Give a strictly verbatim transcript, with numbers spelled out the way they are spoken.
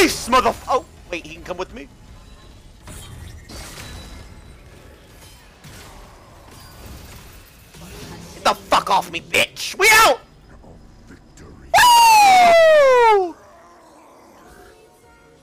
Peace, motherf- Oh, wait, he can come with me. Get the fuck off me, bitch! We out!